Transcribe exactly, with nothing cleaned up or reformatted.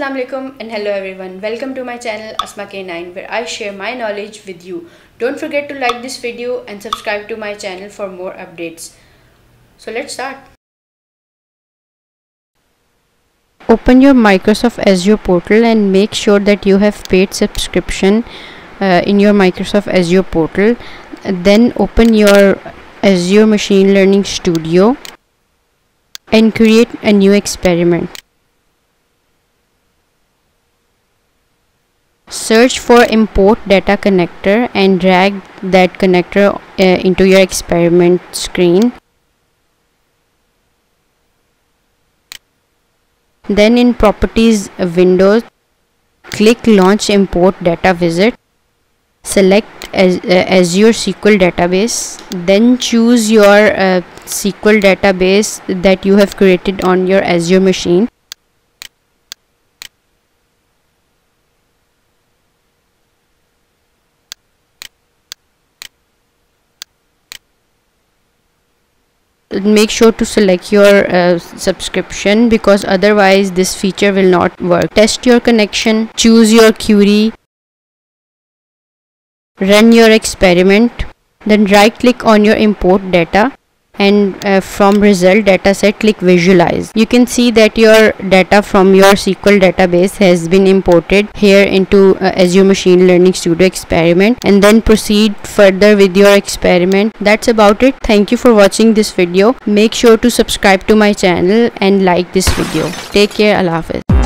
Assalamu alaikum and hello everyone. Welcome to my channel Asmak nine where I share my knowledge with you. Don't forget to like this video and subscribe to my channel for more updates. So let's start. Open your Microsoft Azure portal and make sure that you have paid subscription uh, in your Microsoft Azure portal. Then open your Azure Machine Learning Studio and create a new experiment. Search for import data connector and drag that connector uh, into your experiment screen. Then in properties window, click launch import data wizard. Select as, uh, Azure S Q L database. Then choose your uh, S Q L database that you have created on your Azure machine. Make sure to select your uh, subscription because otherwise this feature will not work. Test your connection, choose your query, run your experiment, then right click on your import data and uh, from result dataset click visualize. You can see that your data from your S Q L database has been imported here into uh, Azure Machine Learning Studio experiment, and then proceed further with your experiment. That's about it. Thank you for watching this video. Make sure to subscribe to my channel and like this video. Take care. Allah Hafiz.